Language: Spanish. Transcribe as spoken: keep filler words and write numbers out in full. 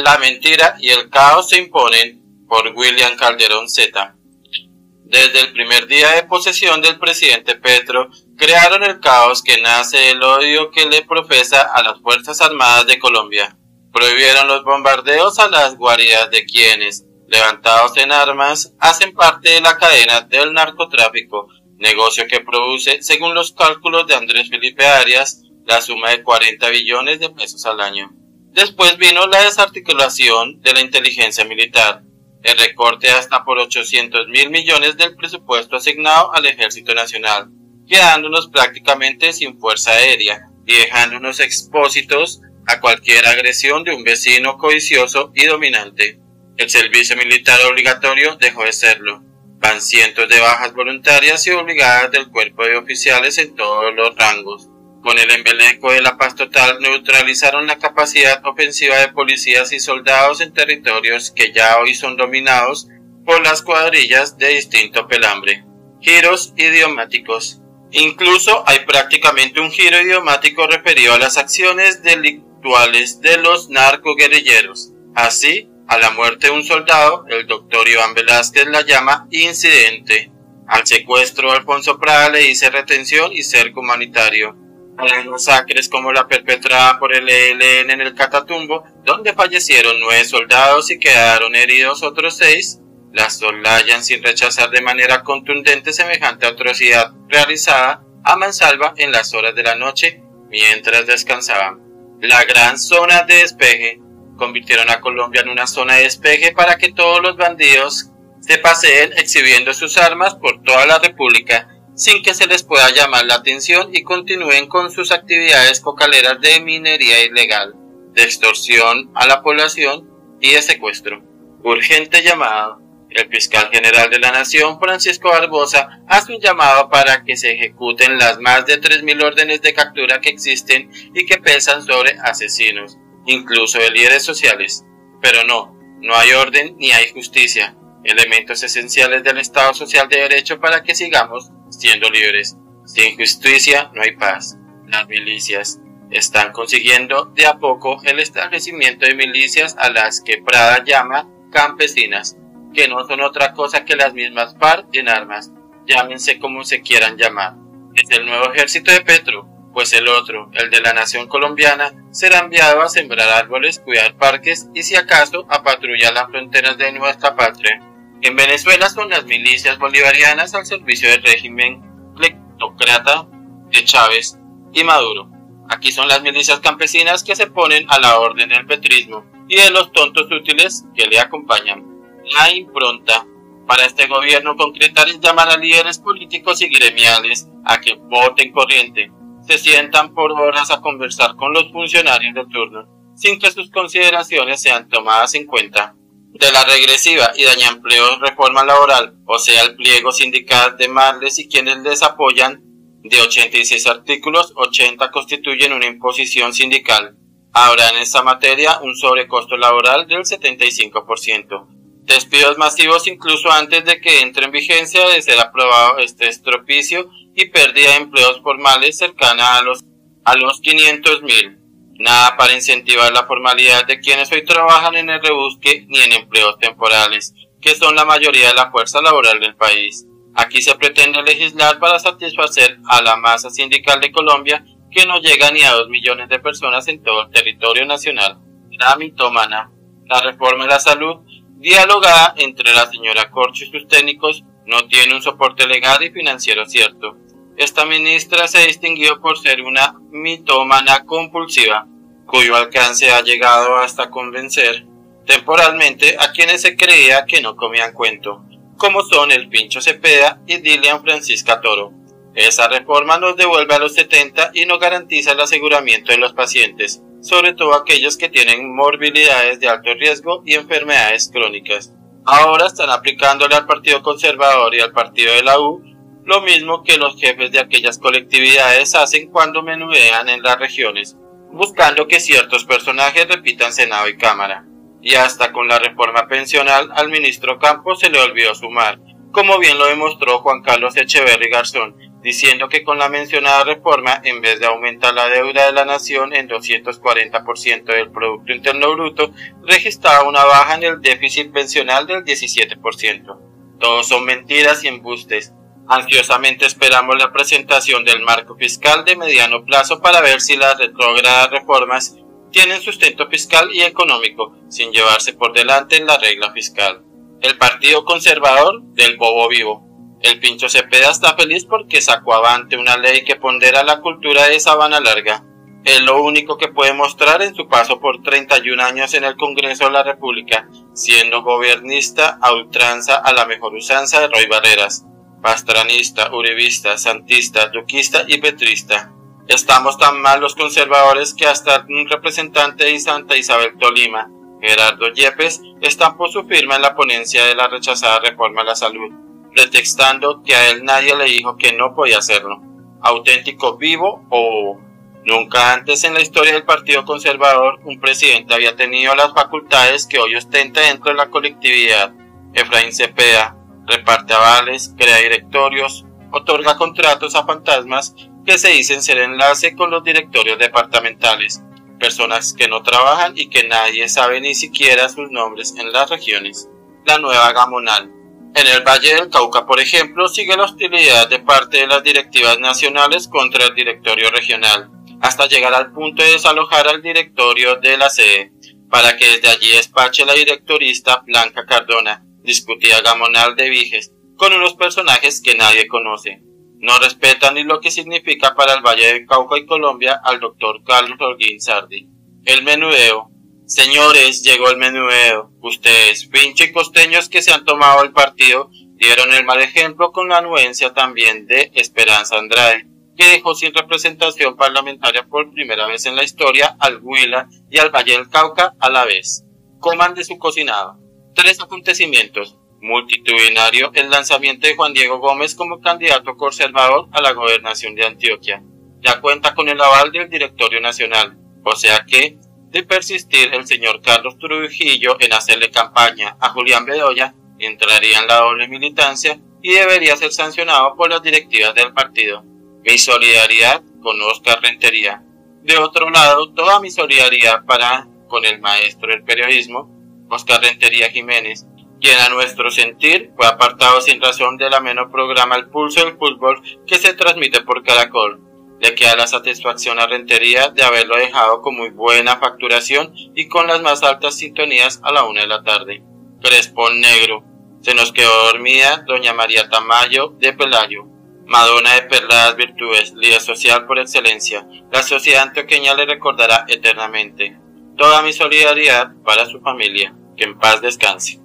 la mentira y el caos se imponen por William Calderón Z. Desde el primer día de posesión del presidente Petro, crearon el caos que nace del odio que le profesa a las Fuerzas Armadas de Colombia. Prohibieron los bombardeos a las guaridas de quienes, levantados en armas, hacen parte de la cadena del narcotráfico, negocio que produce, según los cálculos de Andrés Felipe Arias, la suma de cuarenta billones de pesos al año. Después vino la desarticulación de la inteligencia militar, el recorte hasta por ochocientos mil millones del presupuesto asignado al Ejército Nacional, quedándonos prácticamente sin fuerza aérea y dejándonos expósitos a cualquier agresión de un vecino codicioso y dominante. El servicio militar obligatorio dejó de serlo. Van cientos de bajas voluntarias y obligadas del cuerpo de oficiales en todos los rangos. Con el embeleco de la paz total neutralizaron la capacidad ofensiva de policías y soldados en territorios que ya hoy son dominados por las cuadrillas de distinto pelambre. Giros idiomáticos. Incluso hay prácticamente un giro idiomático referido a las acciones delictuales de los narcoguerrilleros. Así, a la muerte de un soldado, el doctor Iván Velázquez la llama incidente. Al secuestro de Alfonso Prada le dice retención y cerco humanitario. A las masacres como la perpetrada por el E L N en el Catatumbo, donde fallecieron nueve soldados y quedaron heridos otros seis, las soslayan sin rechazar de manera contundente semejante atrocidad realizada a mansalva en las horas de la noche mientras descansaban. La gran zona de despeje. Convirtieron a Colombia en una zona de despeje para que todos los bandidos se paseen exhibiendo sus armas por toda la república, sin que se les pueda llamar la atención y continúen con sus actividades cocaleras de minería ilegal, de extorsión a la población y de secuestro. Urgente llamado. El fiscal general de la Nación, Francisco Barbosa, hace un llamado para que se ejecuten las más de tres mil órdenes de captura que existen y que pesan sobre asesinos, incluso de líderes sociales. Pero no, no hay orden ni hay justicia, elementos esenciales del Estado Social de Derecho para que sigamos siendo libres. Sin justicia no hay paz. Las milicias están consiguiendo de a poco el establecimiento de milicias a las que Prada llama campesinas, que no son otra cosa que las mismas FARC en armas, llámense como se quieran llamar. Es el nuevo ejército de Petro, pues el otro, el de la Nación colombiana, será enviado a sembrar árboles, cuidar parques y si acaso a patrullar las fronteras de nuestra patria. En Venezuela son las milicias bolivarianas al servicio del régimen cleptócrata de Chávez y Maduro. Aquí son las milicias campesinas que se ponen a la orden del petrismo y de los tontos útiles que le acompañan. La impronta para este gobierno concretar es llamar a líderes políticos y gremiales a que voten corriente, se sientan por horas a conversar con los funcionarios de turno, sin que sus consideraciones sean tomadas en cuenta. De la regresiva y dañaempleos reforma laboral, o sea el pliego sindical de Marles y quienes les apoyan, de ochenta y seis artículos, ochenta constituyen una imposición sindical. Habrá en esta materia un sobrecosto laboral del setenta y cinco por ciento. Despidos masivos incluso antes de que entre en vigencia de ser aprobado este estropicio y pérdida de empleos formales cercana a los, a los quinientos mil. Nada para incentivar la formalidad de quienes hoy trabajan en el rebusque ni en empleos temporales, que son la mayoría de la fuerza laboral del país. Aquí se pretende legislar para satisfacer a la masa sindical de Colombia que no llega ni a dos millones de personas en todo el territorio nacional. La mitómana. La reforma de la salud dialogada entre la señora Corcho y sus técnicos no tiene un soporte legal y financiero cierto. Esta ministra se distinguió por ser una mitómana compulsiva, cuyo alcance ha llegado hasta convencer temporalmente a quienes se creía que no comían cuento, como son el Pincho Cepeda y Dilian Francisca Toro. Esa reforma nos devuelve a los setenta y no garantiza el aseguramiento de los pacientes, sobre todo aquellos que tienen morbilidades de alto riesgo y enfermedades crónicas. Ahora están aplicándole al Partido Conservador y al Partido de la U lo mismo que los jefes de aquellas colectividades hacen cuando menudean en las regiones, buscando que ciertos personajes repitan Senado y Cámara. Y hasta con la reforma pensional al ministro Campos se le olvidó sumar, como bien lo demostró Juan Carlos Echeverry Garzón, diciendo que con la mencionada reforma, en vez de aumentar la deuda de la nación en doscientos cuarenta por ciento del Producto Interno Bruto, registraba una baja en el déficit pensional del diecisiete por ciento. Todos son mentiras y embustes. Ansiosamente esperamos la presentación del marco fiscal de mediano plazo para ver si las retrógradas reformas tienen sustento fiscal y económico, sin llevarse por delante en la regla fiscal. El Partido Conservador del Bobo Vivo. El Pincho Cepeda está feliz porque sacó avante una ley que pondera la cultura de Sabana Larga. Es lo único que puede mostrar en su paso por treinta y un años en el Congreso de la República, siendo gobernista a ultranza a la mejor usanza de Roy Barreras, pastranista, uribista, santista, duquista y petrista. Estamos tan mal los conservadores que hasta un representante de Santa Isabel Tolima, Gerardo Yepes, estampó su firma en la ponencia de la rechazada reforma a la salud, pretextando que a él nadie le dijo que no podía hacerlo. Auténtico vivo o... Nunca antes en la historia del Partido Conservador un presidente había tenido las facultades que hoy ostenta dentro de la colectividad. Efraín Cepeda reparte avales, crea directorios, otorga contratos a fantasmas que se dicen ser enlace con los directorios departamentales, personas que no trabajan y que nadie sabe ni siquiera sus nombres en las regiones. La nueva Gamonal. En el Valle del Cauca, por ejemplo, sigue la hostilidad de parte de las directivas nacionales contra el directorio regional, hasta llegar al punto de desalojar al directorio de la sede, para que desde allí despache la directorista Blanca Cardona, discutida Gamonal de Viges, con unos personajes que nadie conoce. No respetan ni lo que significa para el Valle del Cauca y Colombia al doctor Carlos Ardila Sardi. El menudeo. Señores, llegó el menudeo. Ustedes, pinche y costeños que se han tomado el partido, dieron el mal ejemplo con la anuencia también de Esperanza Andrade, que dejó sin representación parlamentaria por primera vez en la historia al Huila y al Valle del Cauca a la vez. Coman de su cocinado. Tres acontecimientos. Multitudinario, el lanzamiento de Juan Diego Gómez como candidato conservador a la gobernación de Antioquia. Ya cuenta con el aval del directorio nacional, o sea que, de persistir el señor Carlos Trujillo en hacerle campaña a Julián Bedoya, entraría en la doble militancia y debería ser sancionado por las directivas del partido. Mi solidaridad con Oscar Rentería. De otro lado, toda mi solidaridad para con el maestro del periodismo, Oscar Rentería Jiménez, quien a nuestro sentir fue apartado sin razón del ameno programa El Pulso del Fútbol que se transmite por Caracol. Le queda la satisfacción a Rentería de haberlo dejado con muy buena facturación y con las más altas sintonías a la una de la tarde. Crespo Negro. Se nos quedó dormida doña María Tamayo de Pelayo, madonna de perladas virtudes, líder social por excelencia. La sociedad antioqueña le recordará eternamente. Toda mi solidaridad para su familia. Que en paz descanse.